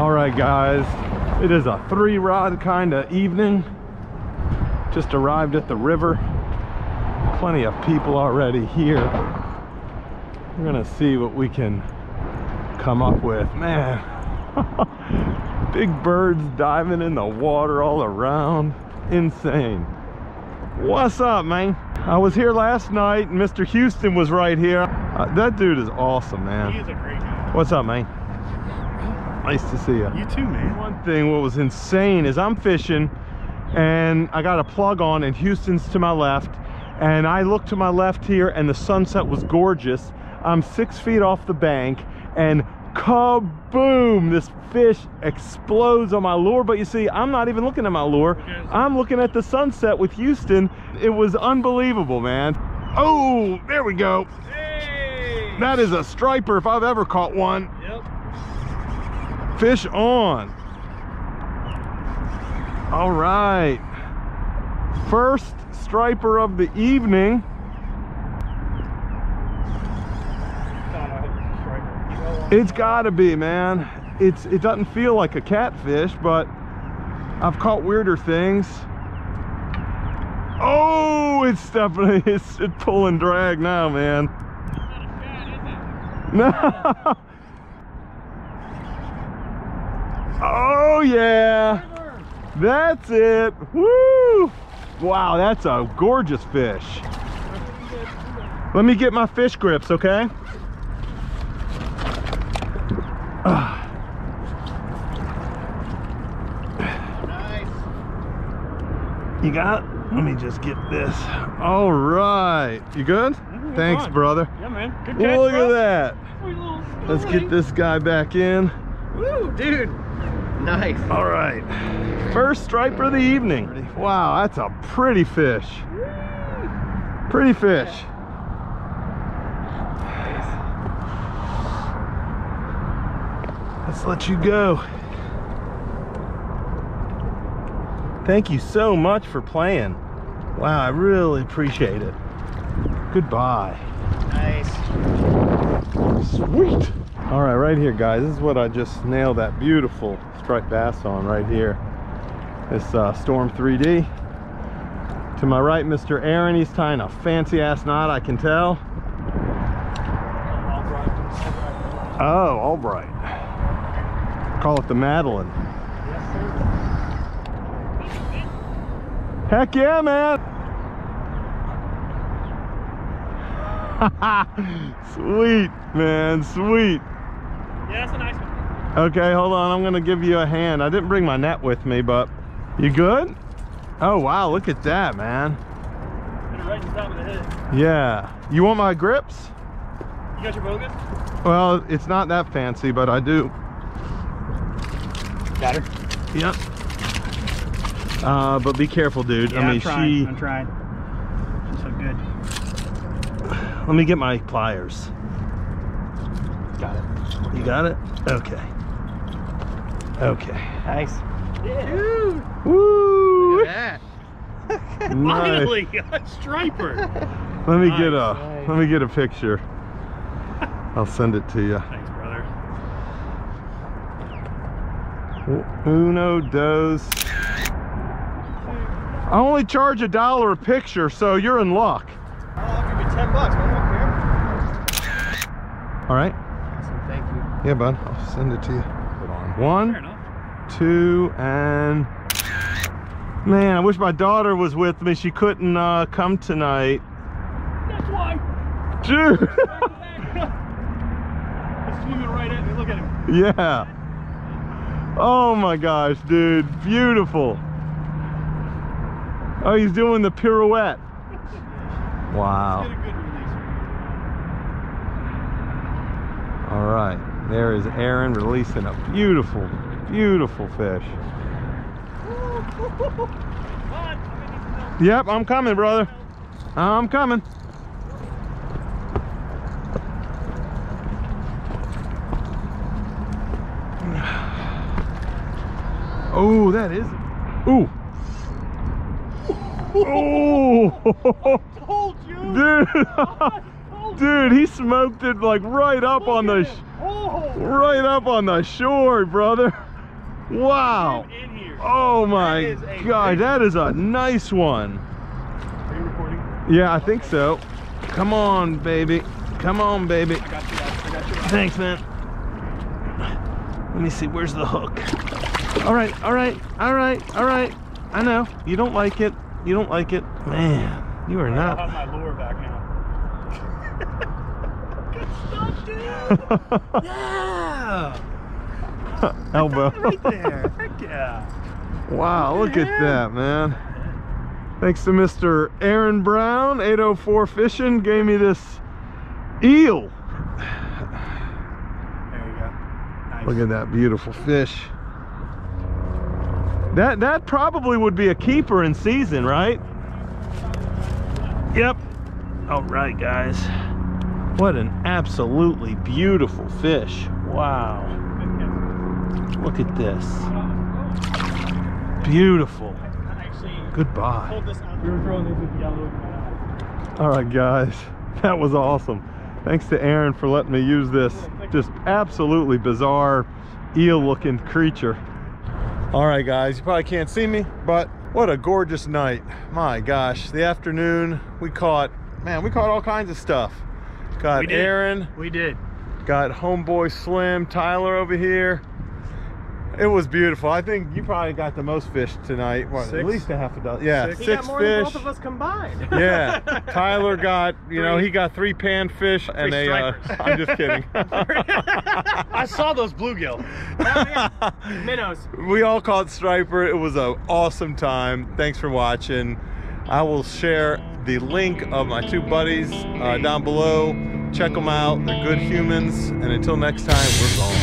Alright guys, it is a 3 rod kind of evening. Just arrived at the river. Plenty of people already here. We're gonna see what we can come up with. Man, big birds diving in the water all around. Insane. What's up, man? I was here last night and Mr. Houston was right here. That dude is awesome, man. He is a great guy. What's up, man? Nice to see you. You too, man. One thing, what was insane is I'm fishing and I got a plug on and Houston's to my left. And I looked to my left here and the sunset was gorgeous. I'm 6 feet off the bank and kaboom, this fish explodes on my lure. But you see, I'm not even looking at my lure. I'm looking at the sunset with Houston. It was unbelievable, man. Oh, there we go. Hey. That is a striper if I've ever caught one. Yep. Fish on. All right, first striper of the evening. It's gotta be, man. It doesn't feel like a catfish, but I've caught weirder things. Oh, it's definitely it's pull and drag now, man. It's not a cat, is it? No. Oh yeah, that's it. Woo! Wow, that's a gorgeous fish. Let me get my fish grips, okay? Nice. You got it? Let me just get this. All right, you good? Thanks, brother. Yeah, man. Good catch, look at that. Let's get this guy back in. Woo, dude. Nice. All right, first striper of the evening. Wow, that's a pretty fish. Pretty fish. Let's let you go. Thank you so much for playing. Wow, I really appreciate it. Goodbye. Nice. Sweet. All right, right here, guys, this is what I just nailed that beautiful striped bass on right here. This Storm 3D. To my right, Mr. Aaron, he's tying a fancy ass knot, I can tell. Albright. Oh, Albright. Call it the Madeline. Yes, sir. Heck yeah, man. Sweet, man, sweet. Yeah, that's a nice one. Okay, hold on, I'm gonna give you a hand. I didn't bring my net with me, but you good? Oh wow, look at that, man. Hit it right in the top of the head. Yeah. You want my grips? You got your bogus? Well, it's not that fancy, but I do. Got her? Yep. But be careful, dude. Yeah, I mean, I'm trying. She's so good. Let me get my pliers. Got it. You got it? Okay. Okay. Nice. Yeah. Woo! Look at that. Finally, a striper. Let me get a picture. I'll send it to you. Thanks, brother. Uno, dos. I only charge $1 a picture, so you're in luck. I'll give you $10, man. I don't care. All right. Yeah, bud, I'll send it to you. Put on. One, two, and... Man, I wish my daughter was with me. She couldn't come tonight. That's why. Dude. He's swimming right at me. Look at him. Yeah. Oh my gosh, dude. Beautiful. Oh, he's doing the pirouette. Wow. Let's get a good release. All right. There is Aaron releasing a beautiful, beautiful fish. Yep, I'm coming, brother. I'm coming. Oh, that is. Ooh. Oh. I told you. Dude. Dude, he smoked it like right up on the. Oh. Right up on the shore, brother. Wow. Oh my God, that is a nice one. Are you recording? Yeah, I think so. Come on, baby. Come on, baby. I got you guys. I got you guys. Thanks, man. Let me see, where's the hook? All right, all right, all right, all right. I know, you don't like it. You don't like it. Man, you are not. I have my lure back now. Good stuff, dude. Yeah. Elbow. Right there. Heck yeah. Wow, look at that, man. Thanks to Mr. Aaron Brown, 804 Fishin, gave me this eel. There you go. Nice. Look at that beautiful fish. That probably would be a keeper in season, right? Yep. All right, guys. What an absolutely beautiful fish. Wow. Look at this. Beautiful. Goodbye. All right, guys. That was awesome. Thanks to Aaron for letting me use this just absolutely bizarre eel-looking creature. All right, guys, you probably can't see me, but what a gorgeous night. My gosh, the afternoon we caught, man, we caught all kinds of stuff. Got Aaron. We did. Got homeboy Slim, Tyler over here. It was beautiful. I think you probably got the most fish tonight. What, at least a half a dozen. Yeah, six fish. He got more than both of us combined. Yeah. Tyler got, he got three panfish and a... I'm just kidding. I saw those bluegill. Oh, yeah. Minnows. We all caught striper. It was an awesome time. Thanks for watching. I will share the link of my two buddies down below. Check them out. They're good humans. And until next time, we're gone.